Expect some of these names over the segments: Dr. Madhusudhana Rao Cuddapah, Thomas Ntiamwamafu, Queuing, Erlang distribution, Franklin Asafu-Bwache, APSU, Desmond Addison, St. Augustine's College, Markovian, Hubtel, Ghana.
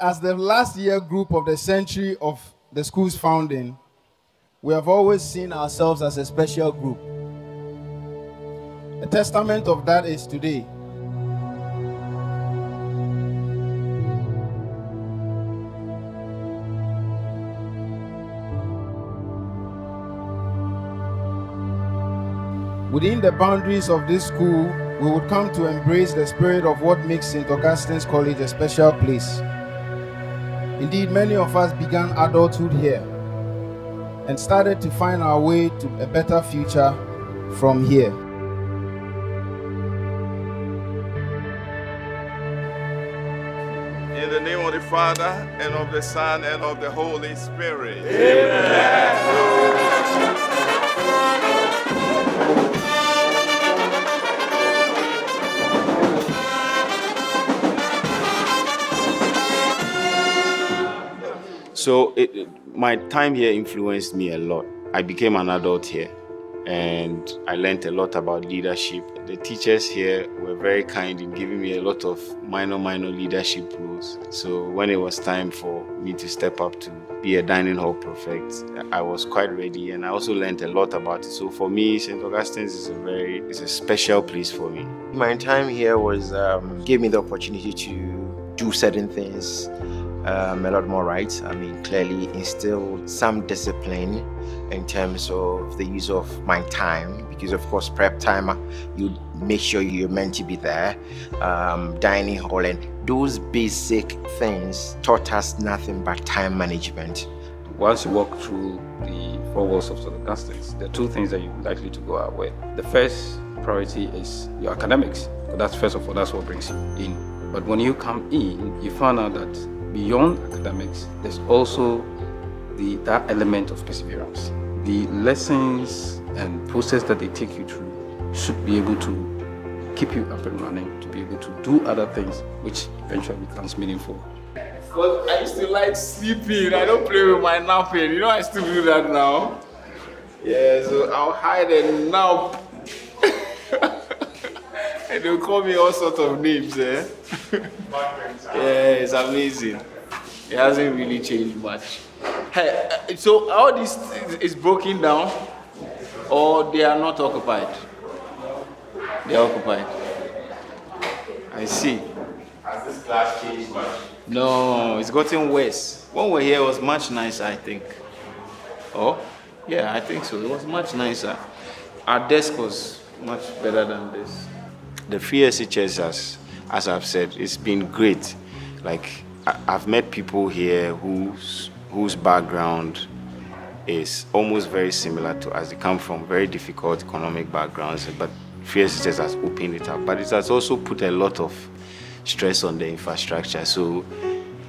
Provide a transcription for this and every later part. As the last year group of the century of the school's founding, we have always seen ourselves as a special group. A testament of that is today. Within the boundaries of this school, we would come to embrace the spirit of what makes St. Augustine's College a special place. Indeed, many of us began adulthood here and started to find our way to a better future from here. In the name of the Father, and of the Son, and of the Holy Spirit. Amen. So my time here influenced me a lot. I became an adult here and I learned a lot about leadership. The teachers here were very kind in giving me a lot of minor leadership roles. So when it was time for me to step up to be a dining hall prefect, I was quite ready and I also learned a lot about it. So for me, St. Augustine's is a special place for me. My time here gave me the opportunity to do certain things. A lot more rights. I mean, clearly instilled some discipline in terms of the use of my time, because of course prep time, you make sure you're meant to be there, dining hall, and those basic things taught us nothing but time management. Once you walk through the four walls of St. Augustine's, there are two things that you're likely to go out with. The first priority is your academics. But that's first of all, that's what brings you in. But when you come in, you find out that beyond academics, there's also that element of perseverance. The lessons and process that they take you through should be able to keep you up and running, to be able to do other things, which eventually becomes meaningful. Because I used to like sleeping. I don't play with my napping. You know, I still do that now. Yeah, so I'll hide and nap. And they'll call me all sorts of names, eh? Yeah, it's amazing. It hasn't really changed much. Hey, so all this is broken down, or they are not occupied? They are occupied. I see. Has this class changed much? No, it's gotten worse. When we were here, it was much nicer, I think. Oh, yeah, I think so. It was much nicer. Our desk was much better than this. The free SHS has, as I've said, it's been great. Like, I've met people here whose background is almost very similar to us. They come from very difficult economic backgrounds, but free SHS has opened it up. But it has also put a lot of stress on the infrastructure. So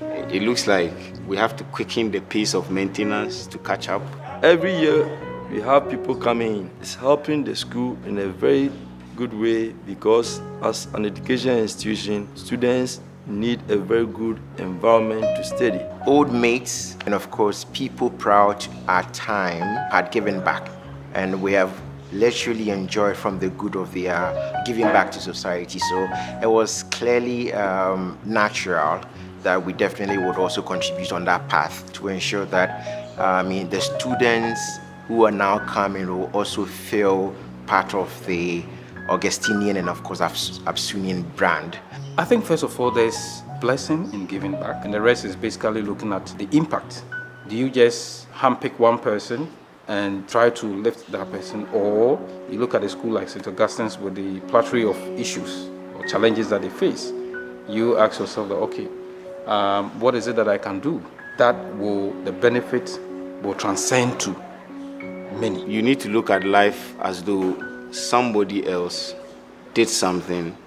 it looks like we have to quicken the pace of maintenance to catch up. Every year, we have people coming in. It's helping the school in a very good way, because as an education institution, students need a very good environment to study. Old mates and of course people proud at time had given back, and we have literally enjoyed from the good of their giving back to society. So it was clearly natural that we definitely would also contribute on that path to ensure that the students who are now coming will also feel part of the Augustinian and of course APSUnian brand. I think first of all there's blessing in giving back, and the rest is basically looking at the impact. Do you just handpick one person and try to lift that person, or you look at a school like St. Augustine's with the plethora of issues or challenges that they face? You ask yourself that, okay, what is it that I can do that the benefit will transcend to many? You need to look at life as though somebody else did something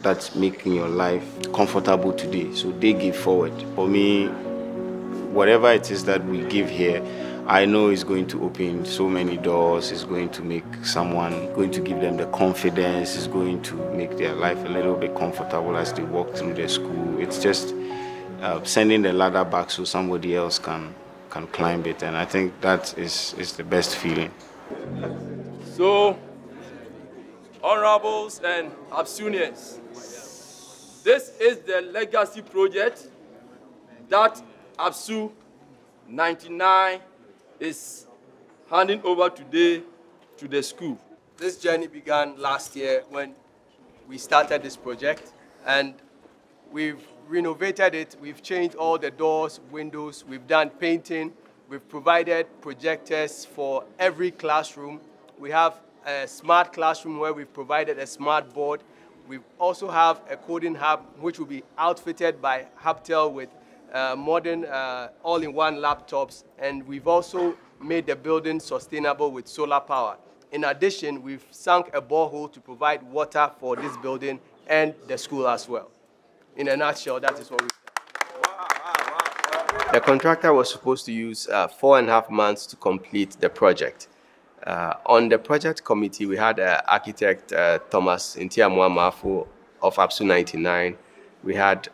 that's making your life comfortable today, so they give forward. For me, whatever it is that we give here, I know it's going to open so many doors, it's going to make someone, going to give them the confidence, it's going to make their life a little bit comfortable as they walk through their school. It's just sending the ladder back so somebody else can climb it, and I think that is the best feeling. So, Honorables and APSUnians, this is the legacy project that APSU 99 is handing over today to the school. This journey began last year when we started this project, and we've renovated it. We've changed all the doors, windows, we've done painting, we've provided projectors for every classroom. We have a smart classroom where we've provided a smart board. We also have a coding hub which will be outfitted by Hubtel with modern all-in-one laptops, and we've also made the building sustainable with solar power. In addition, we've sunk a borehole to provide water for this building and the school as well. In a nutshell, that is what we've done. Wow. The contractor was supposed to use 4.5 months to complete the project. On the project committee, we had architect Thomas Ntiamwamafu of APSU 99. We had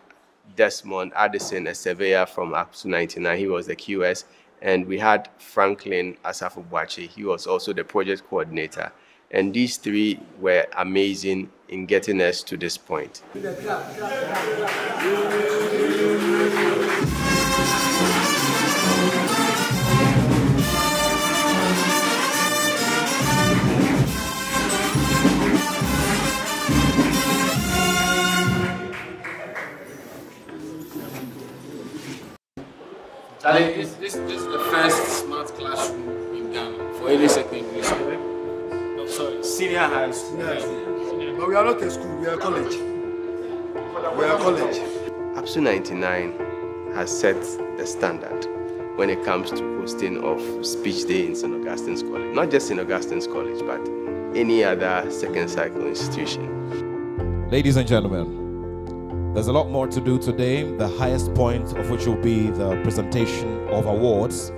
Desmond Addison, a surveyor from APSU 99. He was the QS. And we had Franklin Asafu-Bwache. He was also the project coordinator. And these three were amazing in getting us to this point. This is the first smart classroom in Ghana for any secondary school. No, sorry, senior high school. Yes. Yeah. But we are not a school, we are a college. We are a college. APSU 99 has set the standard when it comes to hosting of speech day in St. Augustine's College. Not just St. Augustine's College, but any other second cycle institution. Ladies and gentlemen, there's a lot more to do today, the highest point of which will be the presentation of awards.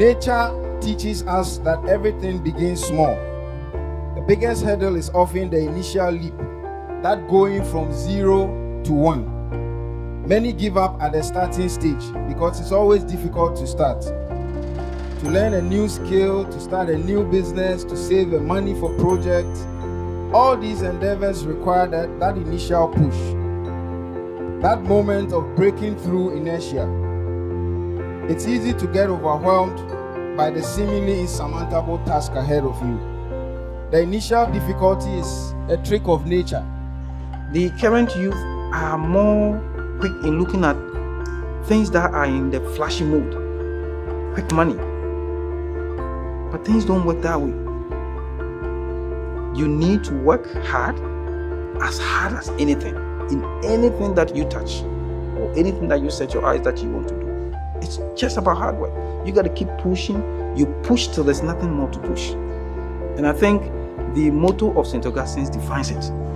Nature teaches us that everything begins small. The biggest hurdle is often the initial leap, that going from 0 to 1. Many give up at the starting stage because it's always difficult to start. To learn a new skill, to start a new business, to save the money for projects. All these endeavors require that initial push, that moment of breaking through inertia. It's easy to get overwhelmed by the seemingly insurmountable task ahead of you. The initial difficulty is a trick of nature. The current youth are more quick in looking at things that are in the flashy mode, quick money. But things don't work that way. You need to work hard as anything, in anything that you touch or anything that you set your eyes that you want to do. It's just about hard work. You got to keep pushing. You push till there's nothing more to push. And I think the motto of St. Augustine's defines it.